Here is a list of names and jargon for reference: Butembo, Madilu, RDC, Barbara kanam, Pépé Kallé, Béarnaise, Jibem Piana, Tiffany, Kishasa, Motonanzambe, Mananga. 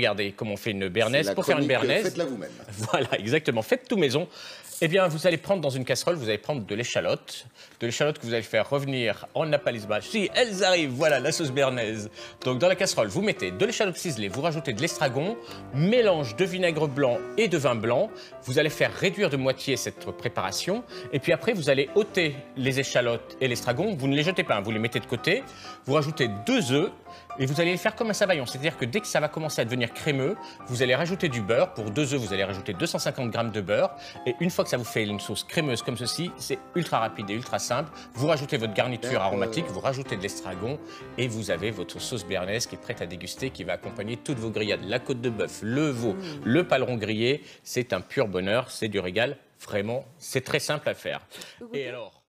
Regardez comment on fait une béarnaise. Pour faire une béarnaise, faites-la vous-même. Voilà, exactement. Faites tout maison. Eh bien, vous allez prendre dans une casserole, vous allez prendre de l'échalote. De l'échalote que vous allez faire revenir. On n'a pas les images. Si, elles arrivent. Voilà, la sauce béarnaise. Donc, dans la casserole, vous mettez de l'échalote ciselée, vous rajoutez de l'estragon, mélange de vinaigre blanc et de vin blanc. Vous allez faire réduire de moitié cette préparation. Et puis après, vous allez ôter les échalotes et l'estragon. Vous ne les jetez pas, vous les mettez de côté. Vous rajoutez 2 œufs. Et vous allez le faire comme un sabayon, c'est-à-dire que dès que ça va commencer à devenir crémeux, vous allez rajouter du beurre. Pour 2 œufs, vous allez rajouter 250 g de beurre. Et une fois que ça vous fait une sauce crémeuse comme ceci, c'est ultra rapide et ultra simple. Vous rajoutez votre garniture aromatique, vous rajoutez de l'estragon et vous avez votre sauce béarnaise qui est prête à déguster, qui va accompagner toutes vos grillades. La côte de bœuf, le veau, le paleron grillé, c'est un pur bonheur, c'est du régal. Vraiment, c'est très simple à faire. Et alors...